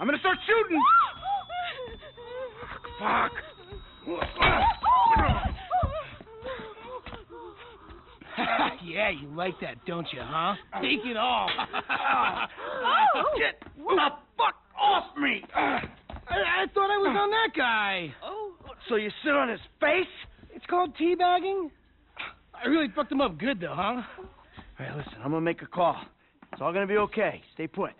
I'm gonna start shooting! Fuck! Yeah, you like that, don't you, huh? Take it off! Get the fuck off me! I thought I was on that guy! Oh, so you sit on his face? It's called teabagging? I really fucked him up good, though, huh? All right, listen, I'm gonna make a call. It's all gonna be okay. Stay put.